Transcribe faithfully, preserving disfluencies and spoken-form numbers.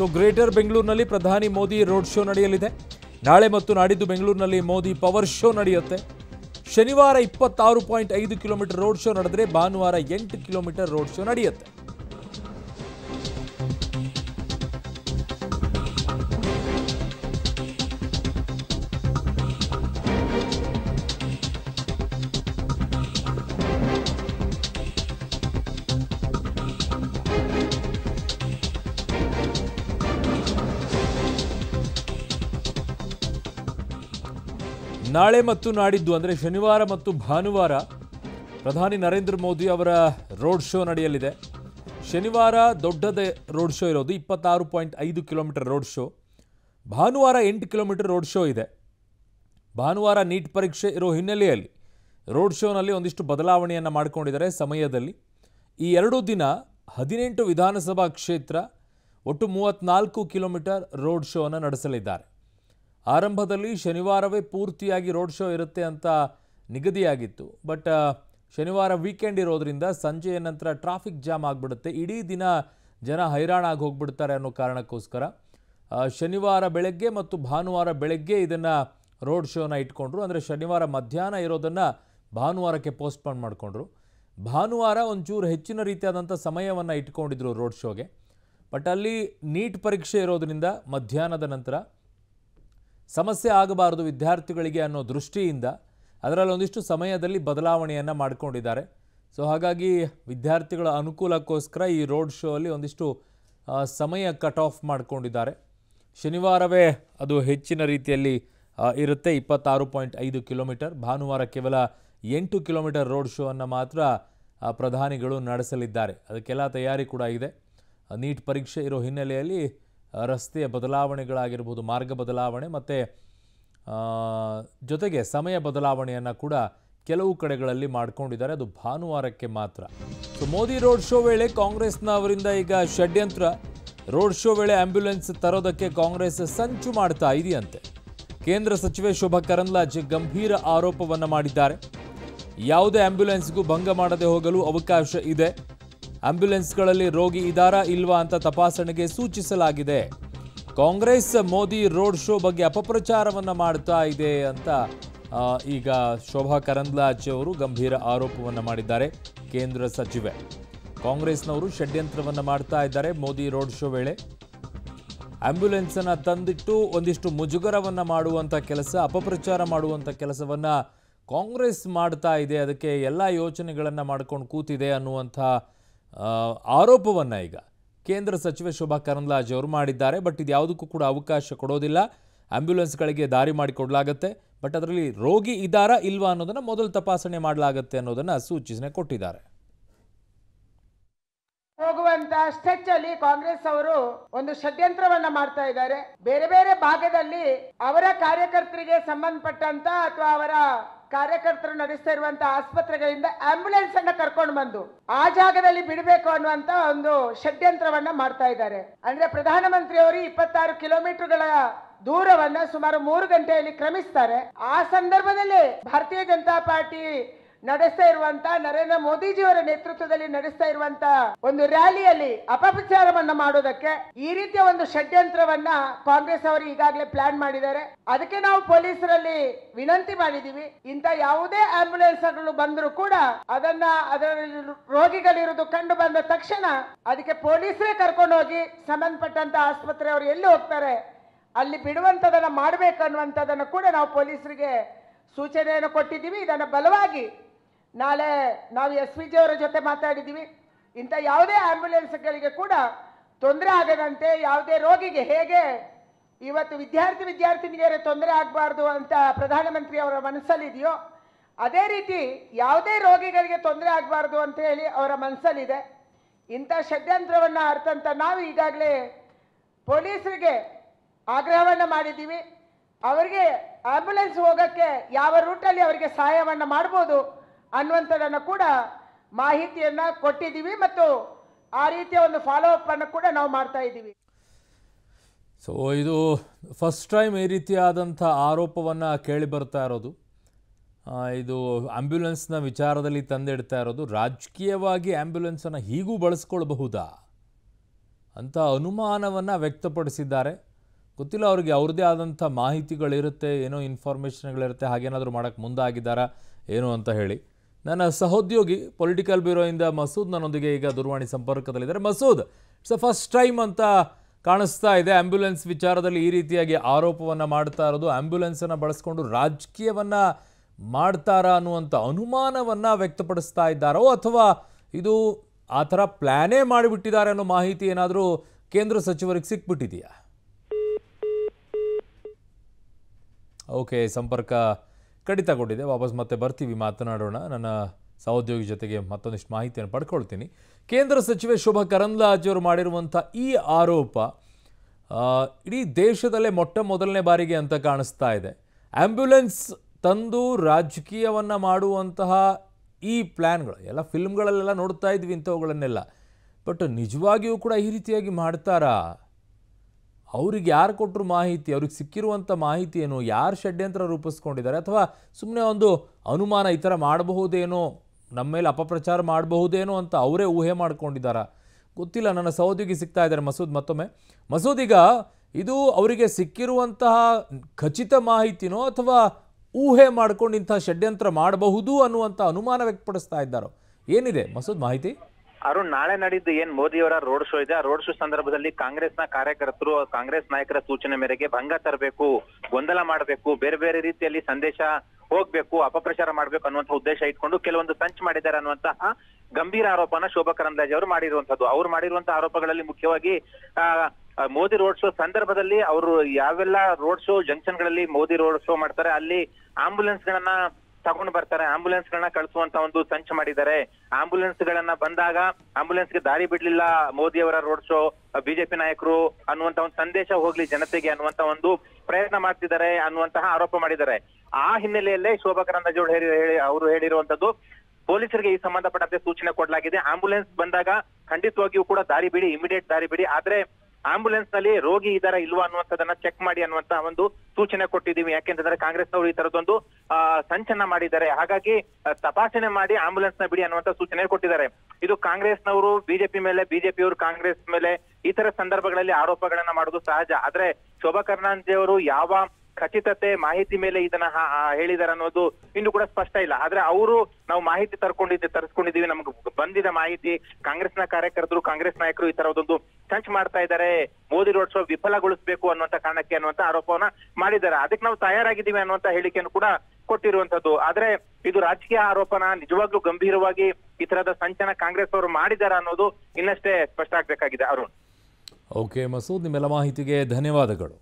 So greater ಬೆಂಗಳೂರಿನಲ್ಲಿ ಪ್ರಧಾನಿ Modi road show ನಡೆಯಲಿದೆ। ನಾಳೆ ಮತ್ತು ನಾಡಿದ್ದು ಬೆಂಗಳೂರಿನಲ್ಲಿ ಮೋದಿ ಪವರ್ ಶೋ ನಡೆಯುತ್ತೆ। ಶನಿವಾರ ಇಪ್ಪತ್ತಾರು ಪಾಯಿಂಟ್ ಐದು ಕಿಲೋಮೀಟರ್ ರೋಡ್ ಶೋ ನಡೆದರೆ ಭಾನುವಾರ ಎಂಟು ಕಿಲೋಮೀಟರ್ ರೋಡ್ ಶೋ ನಡೆಯುತ್ತೆ। ನಾಳೆ ಮತ್ತು ನಾಡಿದ್ದು ಅಂದರೆ ಶನಿವಾರ ಮತ್ತು ಭಾನುವಾರ ಪ್ರಧಾನಿ ನರೇಂದ್ರ ಮೋದಿ ಅವರ ರೋಡ್ ಶೋ ನಡೆಯಲಿದೆ। ಶನಿವಾರ ದೊಡ್ಡದ ರೋಡ್ ಶೋ ಇರೋದು ಇಪ್ಪತ್ತಾರು ಪಾಯಿಂಟ್ ಐದು ಕಿಲೋಮೀಟರ್ ರೋಡ್ ಶೋ, ಭಾನುವಾರ ಎಂಟು ಕಿಲೋಮೀಟರ್ ರೋಡ್ ಶೋ ಇದೆ। ಭಾನುವಾರ ನೀಟ್ ಪರೀಕ್ಷೆ ಇರೋ ಹಿನ್ನೆಲೆಯಲ್ಲಿ ರೋಡ್ ಶೋನಲ್ಲಿ ಒಂದಿಷ್ಟು ಬದಲಾವಣೆಯನ್ನು ಮಾಡಿಕೊಂಡಿದ್ದಾರೆ ಸಮಯದಲ್ಲಿ। ಈ ಎರಡು ದಿನ ಹದಿನೆಂಟು ವಿಧಾನಸಭಾ ಕ್ಷೇತ್ರ ಒಟ್ಟು ಮೂವತ್ತ್ನಾಲ್ಕು ಕಿಲೋಮೀಟರ್ ರೋಡ್ ಶೋವನ್ನು ನಡೆಸಲಿದ್ದಾರೆ। ಆರಂಭದಲ್ಲಿ ಶನಿವಾರವೇ ಪೂರ್ತಿಯಾಗಿ ರೋಡ್ ಶೋ ಇರುತ್ತೆ ಅಂತ ನಿಗದಿಯಾಗಿತ್ತು, ಬಟ್ ಶನಿವಾರ ವೀಕೆಂಡ್ ಇರೋದ್ರಿಂದ ಸಂಜೆಯ ನಂತರ ಟ್ರಾಫಿಕ್ ಜಾಮ್ ಆಗಿಬಿಡುತ್ತೆ, ಇಡೀ ದಿನ ಜನ ಹೈರಾಣಾಗಿ ಹೋಗ್ಬಿಡ್ತಾರೆ ಅನ್ನೋ ಕಾರಣಕ್ಕೋಸ್ಕರ ಶನಿವಾರ ಬೆಳಗ್ಗೆ ಮತ್ತು ಭಾನುವಾರ ಬೆಳಗ್ಗೆ ಇದನ್ನು ರೋಡ್ ಶೋನ ಇಟ್ಕೊಂಡ್ರು। ಅಂದರೆ ಶನಿವಾರ ಮಧ್ಯಾಹ್ನ ಇರೋದನ್ನು ಭಾನುವಾರಕ್ಕೆ ಪೋಸ್ಟ್ಪೋನ್ ಮಾಡಿಕೊಂಡ್ರು। ಭಾನುವಾರ ಒಂಚೂರು ಹೆಚ್ಚಿನ ರೀತಿಯಾದಂಥ ಸಮಯವನ್ನು ಇಟ್ಕೊಂಡಿದ್ರು ರೋಡ್ ಶೋಗೆ, ಬಟ್ ಅಲ್ಲಿ ನೀಟ್ ಪರೀಕ್ಷೆ ಇರೋದರಿಂದ ಮಧ್ಯಾಹ್ನದ ನಂತರ ಸಮಸ್ಯೆ ಆಗಬಾರದು ವಿದ್ಯಾರ್ಥಿಗಳಿಗೆ ಅನ್ನೋ ದೃಷ್ಟಿಯಿಂದ ಅದರಲ್ಲಿ ಒಂದಿಷ್ಟು ಸಮಯದಲ್ಲಿ ಬದಲಾವಣೆಯನ್ನು ಮಾಡಿಕೊಂಡಿದ್ದಾರೆ। ಸೊ ಹಾಗಾಗಿ ವಿದ್ಯಾರ್ಥಿಗಳ ಅನುಕೂಲಕ್ಕೋಸ್ಕರ ಈ ರೋಡ್ ಶೋ ಅಲ್ಲಿ ಒಂದಿಷ್ಟು ಸಮಯ ಕಟ್ ಆಫ್ ಮಾಡಿಕೊಂಡಿದ್ದಾರೆ। ಶನಿವಾರವೇ ಅದು ಹೆಚ್ಚಿನ ರೀತಿಯಲ್ಲಿ ಇರುತ್ತೆ ಇಪ್ಪತ್ತಾರು ಪಾಯಿಂಟ್ ಐದು ಕಿಲೋಮೀಟರ್, ಭಾನುವಾರ ಕೇವಲ ಎಂಟು ಕಿಲೋಮೀಟರ್ ರೋಡ್ ಶೋವನ್ನು ಮಾತ್ರ ಪ್ರಧಾನಿಗಳು ನಡೆಸಲಿದ್ದಾರೆ। ಅದಕ್ಕೆಲ್ಲ ತಯಾರಿ ಕೂಡ ಇದೆ। ನೀಟ್ ಪರೀಕ್ಷೆ ಇರೋ ಹಿನ್ನೆಲೆಯಲ್ಲಿ ರಸ್ತೆಯ ಬದಲಾವಣೆಗಳಾಗಿರ್ಬೋದು, ಮಾರ್ಗ ಬದಲಾವಣೆ ಮತ್ತು ಜೊತೆಗೆ ಸಮಯ ಬದಲಾವಣೆಯನ್ನು ಕೂಡ ಕೆಲವು ಕಡೆಗಳಲ್ಲಿ ಮಾಡಿಕೊಂಡಿದ್ದಾರೆ, ಅದು ಭಾನುವಾರಕ್ಕೆ ಮಾತ್ರ। ಸೊ ಮೋದಿ ರೋಡ್ ಶೋ ವೇಳೆ ಕಾಂಗ್ರೆಸ್ನವರಿಂದ ಈಗ ಷಡ್ಯಂತ್ರ, ರೋಡ್ ಶೋ ವೇಳೆ ಆಂಬ್ಯುಲೆನ್ಸ್ ತರೋದಕ್ಕೆ ಕಾಂಗ್ರೆಸ್ ಸಂಚು ಮಾಡ್ತಾ ಇದೆಯಂತೆ। ಕೇಂದ್ರ ಸಚಿವೆ ಶೋಭಾ ಕರಂದ್ಲಾಜೆ ಗಂಭೀರ ಆರೋಪವನ್ನು ಮಾಡಿದ್ದಾರೆ, ಯಾವುದೇ ಆಂಬ್ಯುಲೆನ್ಸ್ಗೂ ಭಂಗ ಮಾಡದೆ ಹೋಗಲು ಅವಕಾಶ ಇದೆ, ಆಂಬ್ಯುಲೆನ್ಸ್ಗಳಲ್ಲಿ ರೋಗಿ ಇದ್ದಾರಾ ಇಲ್ವಾ ಅಂತ ತಪಾಸಣೆಗೆ ಸೂಚಿಸಲಾಗಿದೆ, ಕಾಂಗ್ರೆಸ್ ಮೋದಿ ರೋಡ್ ಶೋ ಬಗ್ಗೆ ಅಪಪ್ರಚಾರವನ್ನು ಮಾಡ್ತಾ ಇದೆ ಅಂತ ಈಗ ಶೋಭಾ ಕರಂದ್ಲಾಜೆ ಅವರು ಗಂಭೀರ ಆರೋಪವನ್ನು ಮಾಡಿದ್ದಾರೆ। ಕೇಂದ್ರ ಸಚಿವೆ ಕಾಂಗ್ರೆಸ್ನವರು ಷಡ್ಯಂತ್ರವನ್ನು ಮಾಡ್ತಾ ಇದ್ದಾರೆ, ಮೋದಿ ರೋಡ್ ಶೋ ವೇಳೆ ಆಂಬ್ಯುಲೆನ್ಸನ್ನು ತಂದಿಟ್ಟು ಒಂದಿಷ್ಟು ಮುಜುಗರವನ್ನು ಮಾಡುವಂಥ ಕೆಲಸ, ಅಪಪ್ರಚಾರ ಮಾಡುವಂಥ ಕೆಲಸವನ್ನು ಕಾಂಗ್ರೆಸ್ ಮಾಡ್ತಾ ಇದೆ, ಅದಕ್ಕೆ ಎಲ್ಲ ಯೋಚನೆಗಳನ್ನು ಮಾಡ್ಕೊಂಡು ಕೂತಿದೆ ಅನ್ನುವಂಥ ಆರೋಪವನ್ನು ಈಗ ಕೇಂದ್ರ ಸಚಿವೆ ಶೋಭಾ ಕರಂದ್ಲಾಜೆ ಅವರು ಮಾಡಿದ್ದಾರೆ। ಬಟ್ ಇದು ಯಾವುದಕ್ಕೂ ಕೂಡ ಅವಕಾಶ ಕೊಡೋದಿಲ್ಲ, ಆಂಬ್ಯುಲೆನ್ಸ್ಗಳಿಗೆ ದಾರಿ ಮಾಡಿಕೊಡಲಾಗತ್ತೆ, ಬಟ್ ಅದರಲ್ಲಿ ರೋಗಿ ಇದ್ದಾರಾ ಇಲ್ವಾ ಅನ್ನೋದನ್ನು ಮೊದಲು ತಪಾಸಣೆ ಮಾಡಲಾಗತ್ತೆ ಅನ್ನೋದನ್ನು ಸೂಚನೆ ಕೊಟ್ಟಿದ್ದಾರೆ। ಹೋಗುವಂತ ಸ್ಟೆಚ್ ಅಲ್ಲಿ ಕಾಂಗ್ರೆಸ್ ಅವರು ಒಂದು ಷಡ್ಯಂತ್ರವನ್ನ ಮಾಡ್ತಾ ಇದ್ದಾರೆ। ಬೇರೆ ಬೇರೆ ಭಾಗದಲ್ಲಿ ಅವರ ಕಾರ್ಯಕರ್ತರಿಗೆ ಸಂಬಂಧಪಟ್ಟಂತ ಅಥವಾ ಅವರ ಕಾರ್ಯಕರ್ತರು ನಡೆಸ್ತಾ ಇರುವಂತಹ ಆಸ್ಪತ್ರೆಗಳಿಂದ ಆಂಬ್ಯುಲೆನ್ಸ್ ಅನ್ನ ಕರ್ಕೊಂಡು ಬಂದು ಆ ಜಾಗದಲ್ಲಿ ಬಿಡಬೇಕು ಅನ್ನುವಂತ ಒಂದು ಷಡ್ಯಂತ್ರವನ್ನ ಮಾಡ್ತಾ ಇದ್ದಾರೆ। ಅಂದ್ರೆ ಪ್ರಧಾನಮಂತ್ರಿ ಅವರು ಇಪ್ಪತ್ತಾರು ಕಿಲೋಮೀಟರ್ಗಳ ದೂರವನ್ನ ಸುಮಾರು ಮೂರು ಗಂಟೆಯಲ್ಲಿ ಕ್ರಮಿಸ್ತಾರೆ। ಆ ಸಂದರ್ಭದಲ್ಲಿ ಭಾರತೀಯ ಜನತಾ ಪಾರ್ಟಿ ನಡೆಸ್ತಾ ಇರುವಂತ ನರೇಂದ್ರ ಮೋದಿಜಿಯವರ ನೇತೃತ್ವದಲ್ಲಿ ನಡೆಸ್ತಾ ಇರುವಂತ ಒಂದು ರ್ಯಾಲಿಯಲ್ಲಿ ಅಪಪ್ರಚಾರವನ್ನ ಮಾಡೋದಕ್ಕೆ ಈ ರೀತಿಯ ಒಂದು ಷಡ್ಯಂತ್ರವನ್ನ ಕಾಂಗ್ರೆಸ್ ಅವರು ಈಗಾಗಲೇ ಪ್ಲಾನ್ ಮಾಡಿದ್ದಾರೆ। ಅದಕ್ಕೆ ನಾವು ಪೊಲೀಸರಲ್ಲಿ ವಿನಂತಿ ಮಾಡಿದೀವಿ, ಇಂತ ಯಾವುದೇ ಆಂಬ್ಯುಲೆನ್ಸ್ ಗಳು ಬಂದರೂ ಕೂಡ ಅದನ್ನ ಅದರಲ್ಲಿ ರೋಗಿಗಳಿರುವುದು ಕಂಡು ಬಂದ ತಕ್ಷಣ ಅದಕ್ಕೆ ಪೊಲೀಸರೇ ಕರ್ಕೊಂಡು ಹೋಗಿ ಸಂಬಂಧಪಟ್ಟಂತ ಆಸ್ಪತ್ರೆ ಅವರು ಎಲ್ಲಿ ಹೋಗ್ತಾರೆ ಅಲ್ಲಿ ಬಿಡುವಂತದನ್ನ ಮಾಡ್ಬೇಕು ಅನ್ನುವಂಥದ್ದನ್ನು ಕೂಡ ನಾವು ಪೊಲೀಸರಿಗೆ ಸೂಚನೆಯನ್ನು ಕೊಟ್ಟಿದ್ದೀವಿ। ಇದನ್ನು ಬಲವಾಗಿ ನಾಳೆ ನಾವು ಎಸ್ ಪಿ ಜಿ ಅವರ ಜೊತೆ ಮಾತಾಡಿದ್ದೀವಿ, ಇಂಥ ಯಾವುದೇ ಆಂಬ್ಯುಲೆನ್ಸ್ಗಳಿಗೆ ಕೂಡ ತೊಂದರೆ ಆಗದಂತೆ, ಯಾವುದೇ ರೋಗಿಗೆ ಹೇಗೆ ಇವತ್ತು ವಿದ್ಯಾರ್ಥಿ ವಿದ್ಯಾರ್ಥಿನಿಯರೇ ತೊಂದರೆ ಆಗಬಾರ್ದು ಅಂತ ಪ್ರಧಾನಮಂತ್ರಿ ಅವರ ಮನಸ್ಸಲ್ಲಿದೆಯೋ ಅದೇ ರೀತಿ ಯಾವುದೇ ರೋಗಿಗಳಿಗೆ ತೊಂದರೆ ಆಗಬಾರ್ದು ಅಂತ ಹೇಳಿ ಅವರ ಮನಸ್ಸಲ್ಲಿದೆ। ಇಂಥ ಷಡ್ಯಂತ್ರವನ್ನು ಅರ್ಥಂತ ನಾವು ಈಗಾಗಲೇ ಪೊಲೀಸರಿಗೆ ಆಗ್ರಹವನ್ನು ಮಾಡಿದ್ದೀವಿ, ಅವರಿಗೆ ಆಂಬ್ಯುಲೆನ್ಸ್ ಹೋಗೋಕ್ಕೆ ಯಾವ ರೂಟಲ್ಲಿ ಅವರಿಗೆ ಸಹಾಯವನ್ನು ಮಾಡ್ಬೋದು ಅನ್ನುವಂಥದ್ದನ್ನು ಕೂಡ ಮಾಹಿತಿಯನ್ನು ಕೊಟ್ಟಿದ್ದೀವಿ ಮತ್ತು ಆ ರೀತಿಯ ಒಂದು ಫಾಲೋ ಅಪ್ ಅನ್ನು ಕೂಡ ನಾವು ಮಾಡ್ತಾ ಇದ್ದೀವಿ। ಸೊ ಇದು ಫಸ್ಟ್ ಟೈಮ್ ಈ ರೀತಿಯಾದಂಥ ಆರೋಪವನ್ನು ಕೇಳಿ ಬರ್ತಾ ಇರೋದು, ಇದು ಆಂಬ್ಯುಲೆನ್ಸ್ನ ವಿಚಾರದಲ್ಲಿ ತಂದಿಡ್ತಾ ಇರೋದು, ರಾಜಕೀಯವಾಗಿ ಆಂಬ್ಯುಲೆನ್ಸನ್ನು ಹೀಗೂ ಬಳಸ್ಕೊಳ್ಬಹುದಾ ಅಂತ ಅನುಮಾನವನ್ನ ವ್ಯಕ್ತಪಡಿಸಿದ್ದಾರೆ. ಗೊತ್ತಿಲ್ಲ ಅವರಿಗೆ ಅವರದೇ ಆದಂತ ಮಾಹಿತಿಗಳು ಇರುತ್ತೆ, ಏನೋ ಇನ್ಫಾರ್ಮೇಷನ್ ಗಳಿರುತ್ತೆ, ಹಾಗೇನಾದರೂ ಮಾಡಕ್ಕೆ ಮುಂದಾಗಿದ್ದಾರಾ ಏನು ಅಂತ ಹೇಳಿ. ನನ್ನ ಸಹೋದ್ಯೋಗಿ ಪೊಲಿಟಿಕಲ್ ಬ್ಯೂರೋ ಇಂದ ಮಸೂದ್ ನನ್ನೊಂದಿಗೆ ಈಗ ದೂರವಾಣಿ ಸಂಪರ್ಕದಲ್ಲಿದ್ದಾರೆ. ಮಸೂದ್, ಇಟ್ಸ್ ಫಸ್ಟ್ ಟೈಮ್ ಅಂತ ಕಾಣಿಸ್ತಾ ಇದೆ ಆಂಬ್ಯುಲೆನ್ಸ್ ವಿಚಾರದಲ್ಲಿ ಈ ರೀತಿಯಾಗಿ ಆರೋಪವನ್ನು ಮಾಡ್ತಾ ಇರೋದು, ಆಂಬ್ಯುಲೆನ್ಸನ್ನು ಬಳಸ್ಕೊಂಡು ರಾಜಕೀಯವನ್ನು ಮಾಡ್ತಾರಾ ಅನ್ನುವಂಥ ಅನುಮಾನವನ್ನು ವ್ಯಕ್ತಪಡಿಸ್ತಾ ಇದ್ದಾರೋ ಅಥವಾ ಇದು ಆ ಥರ ಪ್ಲ್ಯಾನೇ ಮಾಡಿಬಿಟ್ಟಿದ್ದಾರೆ ಅನ್ನೋ ಮಾಹಿತಿ ಏನಾದರೂ ಕೇಂದ್ರ ಸಚಿವರಿಗೆ ಸಿಕ್ಬಿಟ್ಟಿದೆಯಾ? ಓಕೆ, ಸಂಪರ್ಕ ಕಡಿತಗೊಂಡಿದೆ. ವಾಪಸ್ ಮತ್ತೆ ಬರ್ತೀವಿ, ಮಾತನಾಡೋಣ. ನನ್ನ ಸಹೋದ್ಯೋಗಿ ಜೊತೆಗೆ ಮತ್ತೊಂದಿಷ್ಟು ಮಾಹಿತಿಯನ್ನು ಪಡ್ಕೊಳ್ತೀನಿ. ಕೇಂದ್ರ ಸಚಿವೆ ಶೋಭಾ ಕರಂದ್ಲಾಜೆಯವರು ಮಾಡಿರುವಂಥ ಈ ಆರೋಪ ಇಡೀ ದೇಶದಲ್ಲೇ ಮೊಟ್ಟ ಮೊದಲನೇ ಬಾರಿಗೆ ಅಂತ ಕಾಣಿಸ್ತಾ ಇದೆ. ಆ್ಯಂಬ್ಯುಲೆನ್ಸ್ ತಂದು ರಾಜಕೀಯವನ್ನು ಮಾಡುವಂತಹ ಈ ಪ್ಲ್ಯಾನ್ಗಳು ಎಲ್ಲ ಫಿಲ್ಮ್ಗಳಲ್ಲೆಲ್ಲ ನೋಡ್ತಾ ಇದ್ವಿ ಇಂಥವುಗಳನ್ನೆಲ್ಲ. ಬಟ್ ನಿಜವಾಗಿಯೂ ಕೂಡ ಈ ರೀತಿಯಾಗಿ ಮಾಡ್ತಾರಾ? ಅವ್ರಿಗೆ ಯಾರು ಕೊಟ್ಟರು ಮಾಹಿತಿ? ಅವ್ರಿಗೆ ಸಿಕ್ಕಿರುವಂಥ ಮಾಹಿತಿ ಏನು? ಯಾರು ಷಡ್ಯಂತ್ರ ರೂಪಿಸ್ಕೊಂಡಿದ್ದಾರೆ? ಅಥವಾ ಸುಮ್ಮನೆ ಒಂದು ಅನುಮಾನ, ಈ ಥರ ಮಾಡಬಹುದೇನೋ, ನಮ್ಮ ಮೇಲೆ ಅಪಪ್ರಚಾರ ಮಾಡಬಹುದೇನೋ ಅಂತ ಅವರೇ ಊಹೆ ಮಾಡ್ಕೊಂಡಿದ್ದಾರಾ? ಗೊತ್ತಿಲ್ಲ. ನನ್ನ ಸಹೋದ್ಯೋಗಿ ಸಿಗ್ತಾ ಇದ್ದಾರೆ ಮಸೂದ್. ಮತ್ತೊಮ್ಮೆ ಮಸೂದ್, ಈಗ ಇದು ಅವರಿಗೆ ಸಿಕ್ಕಿರುವಂತಹ ಖಚಿತ ಮಾಹಿತಿನೋ ಅಥವಾ ಊಹೆ ಮಾಡ್ಕೊಂಡು ಇಂಥ ಷಡ್ಯಂತ್ರ ಮಾಡಬಹುದು ಅನ್ನುವಂಥ ಅನುಮಾನ ವ್ಯಕ್ತಪಡಿಸ್ತಾ ಇದ್ದಾರೋ? ಏನಿದೆ ಮಸೂದ್ ಮಾಹಿತಿ? ಅರುಣ್, ನಾಳೆ ನಡೆದು ಏನ್ ಮೋದಿಯವರ ರೋಡ್ ಶೋ ಇದೆ, ಆ ರೋಡ್ ಶೋ ಸಂದರ್ಭದಲ್ಲಿ ಕಾಂಗ್ರೆಸ್ನ ಕಾರ್ಯಕರ್ತರು ಕಾಂಗ್ರೆಸ್ ನಾಯಕರ ಸೂಚನೆ ಮೇರೆಗೆ ಭಂಗ ತರಬೇಕು, ಗೊಂದಲ ಮಾಡಬೇಕು, ಬೇರೆ ಬೇರೆ ರೀತಿಯಲ್ಲಿ ಸಂದೇಶ ಹೋಗ್ಬೇಕು, ಅಪಪ್ರಚಾರ ಮಾಡ್ಬೇಕು ಅನ್ನುವಂಥ ಉದ್ದೇಶ ಇಟ್ಕೊಂಡು ಕೆಲವೊಂದು ಸಂಚು ಮಾಡಿದ್ದಾರೆ ಅನ್ನುವಂತಹ ಗಂಭೀರ ಆರೋಪನ ಶೋಭಾ ಕರಂದ್ಲಾಜೆ ಅವರು ಮಾಡಿರುವಂತದ್ದು. ಅವ್ರು ಮಾಡಿರುವಂತಹ ಆರೋಪಗಳಲ್ಲಿ ಮುಖ್ಯವಾಗಿ ಆ ಮೋದಿ ರೋಡ್ ಶೋ ಸಂದರ್ಭದಲ್ಲಿ ಅವರು ಯಾವೆಲ್ಲ ರೋಡ್ ಶೋ ಜಂಕ್ಷನ್ ಗಳಲ್ಲಿ ಮೋದಿ ರೋಡ್ ಶೋ ಮಾಡ್ತಾರೆ ಅಲ್ಲಿ ಆಂಬ್ಯುಲೆನ್ಸ್ ಗಳನ್ನ ತಗೊಂಡು ಬರ್ತಾರೆ, ಆಂಬ್ಯುಲೆನ್ಸ್ ಗಳನ್ನ ಕಳಿಸುವಂತ ಒಂದು ಸಂಚು ಮಾಡಿದ್ದಾರೆ. ಆಂಬ್ಯುಲೆನ್ಸ್ ಗಳನ್ನ ಬಂದಾಗ ಆಂಬ್ಯುಲೆನ್ಸ್ ಗೆ ದಾರಿ ಬಿಡ್ಲಿಲ್ಲ ಮೋದಿಯವರ ರೋಡ್ ಶೋ ಬಿಜೆಪಿ ನಾಯಕರು ಅನ್ನುವಂತ ಒಂದು ಸಂದೇಶ ಹೋಗ್ಲಿ ಜನತೆಗೆ ಅನ್ನುವಂತ ಒಂದು ಪ್ರಯತ್ನ ಮಾಡ್ತಿದ್ದಾರೆ ಅನ್ನುವಂತಹ ಆರೋಪ ಮಾಡಿದ್ದಾರೆ. ಆ ಹಿನ್ನೆಲೆಯಲ್ಲೇ ಶೋಭಾ ಕರಂದ್ಲಾಜೆ ಅವರು ಹೇಳಿ ಅವರು ಹೇಳಿರುವಂತದ್ದು, ಪೊಲೀಸರಿಗೆ ಈ ಸಂಬಂಧಪಟ್ಟಂತೆ ಸೂಚನೆ ಕೊಡಲಾಗಿದೆ. ಆಂಬ್ಯುಲೆನ್ಸ್ ಬಂದಾಗ ಖಂಡಿತವಾಗಿಯೂ ಕೂಡ ದಾರಿ ಬಿಡಿ, ಇಮಿಡಿಯೇಟ್ ದಾರಿ ಬಿಡಿ, ಆದ್ರೆ ಆಂಬ್ಯುಲೆನ್ಸ್ ನಲ್ಲಿ ರೋಗಿ ಇದಾರ ಇಲ್ವಾ ಅನ್ನುವಂಥದನ್ನ ಚೆಕ್ ಮಾಡಿ ಅನ್ನುವಂತ ಒಂದು ಸೂಚನೆ ಕೊಟ್ಟಿದ್ದೀವಿ. ಯಾಕೆಂತಂದ್ರೆ ಕಾಂಗ್ರೆಸ್ ಅವರು ಈ ತರದೊಂದು ಆ ಸಂಚನ ಮಾಡಿದ್ದಾರೆ, ಹಾಗಾಗಿ ತಪಾಸಣೆ ಮಾಡಿ ಆಂಬ್ಯುಲೆನ್ಸ್ ನ ಬಿಡಿ ಅನ್ನುವಂತ ಸೂಚನೆ ಕೊಟ್ಟಿದ್ದಾರೆ. ಇದು ಕಾಂಗ್ರೆಸ್ನವರು ಬಿಜೆಪಿ ಮೇಲೆ, ಬಿಜೆಪಿಯವರು ಕಾಂಗ್ರೆಸ್ ಮೇಲೆ ಈ ತರ ಸಂದರ್ಭಗಳಲ್ಲಿ ಆರೋಪಗಳನ್ನ ಮಾಡೋದು ಸಹಜ. ಆದ್ರೆ ಶೋಭಾ ಕರಂದ್ಲಾಜೆ ಅವರು ಯಾವ ಖಚಿತತೆ ಮಾಹಿತಿ ಮೇಲೆ ಇದನ್ನ ಹೇಳಿದಾರೆ ಅನ್ನೋದು ಇನ್ನು ಕೂಡ ಸ್ಪಷ್ಟ ಇಲ್ಲ. ಆದ್ರೆ ಅವರು ನಾವು ಮಾಹಿತಿ ತರ್ಕೊಂಡಿದ್ದೆ ತರಿಸ್ಕೊಂಡಿದೀವಿ ನಮ್ಗೆ ಬಂದಿದ ಮಾಹಿತಿ, ಕಾಂಗ್ರೆಸ್ನ ಕಾರ್ಯಕರ್ತರು ಕಾಂಗ್ರೆಸ್ ನಾಯಕರು ಈ ತರದೊಂದು ಸಂಚು ಮಾಡ್ತಾ ಇದ್ದಾರೆ, ಮೋದಿ ರೋಡ್ ಶೋ ವಿಫಲಗೊಳಿಸಬೇಕು ಅನ್ನುವಂತ ಕಾರಣಕ್ಕೆ ಅನ್ನುವಂತ ಆರೋಪವನ್ನ ಮಾಡಿದ್ದಾರೆ. ಅದಕ್ಕೆ ನಾವು ತಯಾರಾಗಿದ್ದೀವಿ ಅನ್ನುವಂತ ಹೇಳಿಕೆಯನ್ನು ಕೂಡ ಕೊಟ್ಟಿರುವಂತದ್ದು. ಆದ್ರೆ ಇದು ರಾಜಕೀಯ ಆರೋಪನ, ನಿಜವಾಗ್ಲೂ ಗಂಭೀರವಾಗಿ ಈ ತರದ ಸಂಚನ ಕಾಂಗ್ರೆಸ್ ಅವರು ಮಾಡಿದ್ದಾರೆ ಅನ್ನೋದು ಇನ್ನಷ್ಟೇ ಸ್ಪಷ್ಟ ಆಗ್ಬೇಕಾಗಿದೆ. ಅರುಣ್. ಓಕೆ ಮಸೂದ್, ನಿಮ್ಮೆಲ್ಲ ಮಾಹಿತಿಗೆ ಧನ್ಯವಾದಗಳು.